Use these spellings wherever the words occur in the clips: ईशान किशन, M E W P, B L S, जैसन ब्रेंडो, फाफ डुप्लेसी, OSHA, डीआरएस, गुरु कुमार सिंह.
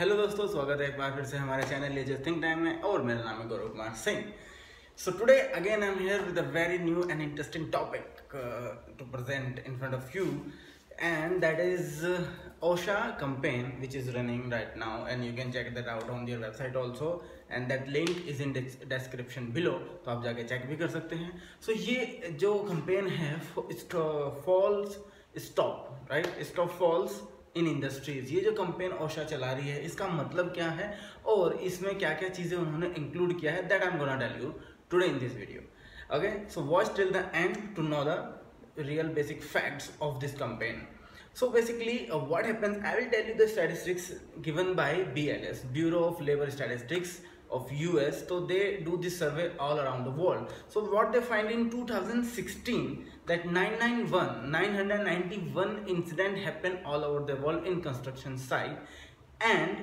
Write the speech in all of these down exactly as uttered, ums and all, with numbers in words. Hello दोस्तों, स्वागत है एक बार फिर से हमारे चैनल लेजर थिंक टाइम में और मेरा नाम है गुरु कुमार सिंह। So today again I am here with a very new and interesting topic to present in front of you and that is OSHA campaign which is running right now and you can check that out on their website also and that link is in description below, तो आप जाके check भी कर सकते हैं। सो so, ये जो campaign है falls stop right stop falls in industries, ये जो कैंपेन OSHA चला रही है इसका मतलब क्या है और इसमें क्या क्या चीज़ें उन्होंने इंक्लूड किया है, that I am gonna tell you today in this video. Okay, so watch till the end to know the real basic facts of this campaign. So basically what happens, I will tell you the statistics given by B L S, Bureau of Labor Statistics of U S. So they do this survey all around the world. So what they find in two thousand sixteen that nine hundred ninety-one incident happened all over the world in construction site, and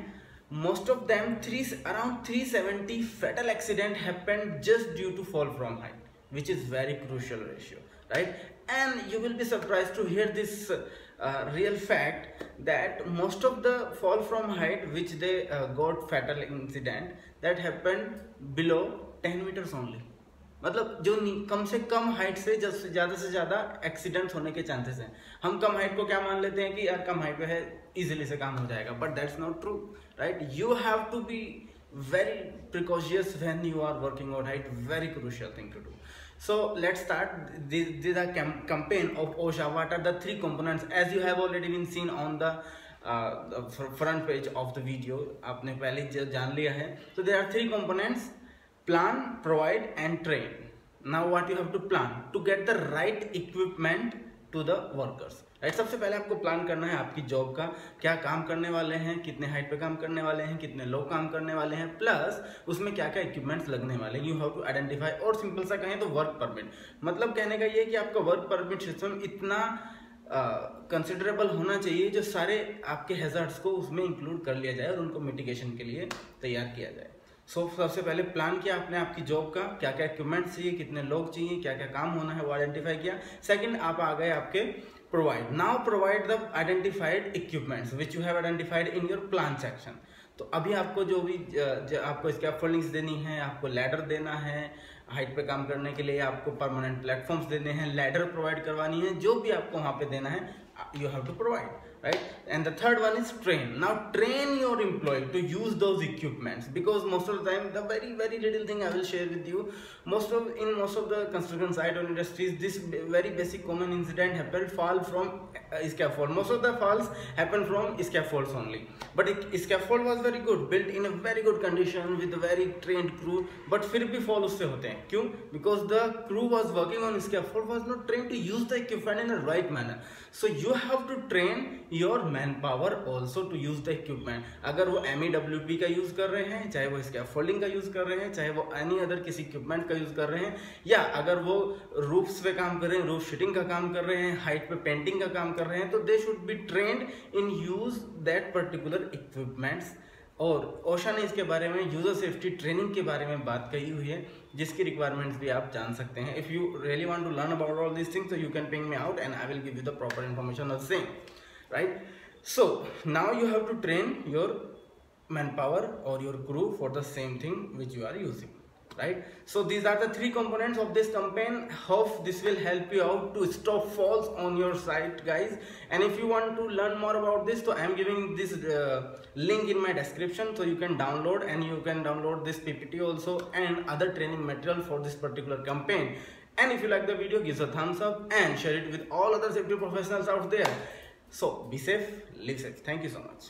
most of them three around three hundred seventy fatal accident happened just due to fall from height, which is very crucial ratio, right? And you will be surprised to hear this uh, real fact that most of the fall from height which they uh, got fatal incident that happened below ten meters only, मतलब जो कम से कम height से जब से ज़्यादा से ज़्यादा accidents होने के चांसेस हैं। हम कम हाइट को क्या मान लेते हैं कि यार कम हाइट पे है इजीली से काम हो जाएगा, but that's not true right. You have to be very precocious when you are working out height, very crucial thing to do. So let's start. These, these are camp campaign of OSHA. What are the three components? As you have already been seen on the uh, the front page of the video, आपने पहले जान लिया है। So there are three components: plan, provide, and train. Now what you have to plan to get the right equipment to the workers. Right, सबसे पहले आपको plan करना है आपकी जॉब का, क्या काम करने वाले हैं, कितने हाइट पे काम करने वाले हैं, कितने लोग काम करने वाले हैं, प्लस उसमें क्या क्या इक्विपमेंट्स लगने वाले हैं। यू हैव टू आइडेंटिफाई, और सिंपल सा कहें तो वर्क परमिट, मतलब कहने का ये कि आपका वर्क परमिट सिस्टम इतना कंसिडरेबल uh, होना चाहिए जो सारे आपके हैजर्ड्स को उसमें इंक्लूड कर लिया जाए और उनको मिटिगेशन के लिए तैयार किया जाए। सो so, सबसे पहले प्लान किया आपने आपकी जॉब का, क्या क्या इक्विपमेंट्स चाहिए, कितने लोग चाहिए, क्या क्या काम होना है, वो आइडेंटिफाई किया। सेकेंड, आप आ गए आपके provide. Now provide the identified equipments which you have identified in your plan section. तो अभी आपको जो भी जो आपको स्कैफोल्डिंग्स देनी है, आपको लैडर देना है हाइट पे काम करने के लिए, आपको परमानेंट प्लेटफॉर्म्स देने हैं, लैडर प्रोवाइड करवानी है, जो भी आपको वहाँ पे देना है you have to provide right. And the third one is train. Now train your employ to use those equipments because most of the time the very very little thing I will share with you, most of in most of the construction site और industries this very basic common incident happened fall from scaffold. Most of the falls happen from scaffolds only, but it, scaffold was very good, built in a very good condition with a very trained crew, but फिर भी fall उससे होते हैं। क्यों? Because the crew was working on scaffold was not trained to use the equipment in the right manner. So you have to train your manpower also to use the equipment. अगर वो M E W P का use कर रहे हैं, चाहे वो scaffolding का use कर रहे हैं, चाहे वो any other किसी equipment का use कर रहे हैं, या अगर वो roofs पे काम कर रहे हैं, roof sheeting का काम कर रहे हैं, height पे painting का काम कर रहे हैं, तो they should be trained in use that particular equipments. और OSHA ने इसके बारे में यूजर सेफ्टी ट्रेनिंग के बारे में बात कही हुई है जिसकी रिक्वायरमेंट्स भी आप जान सकते हैं। If you really want to learn about all this things, so you can ping me out and I will give you the proper information of same right. So now you have to train your manpower और your crew for the same thing which you are using right. So these are the three components of this campaign. Hope this will help you out to stop falls on your site guys, and if you want to learn more about this, तो I am giving this link in my description, so you can download and you can download this P P T also and other training material for this particular campaign. And if you like the video, give a thumbs up and share it with all other safety professionals out there. So be safe, live safe. Thank you so much.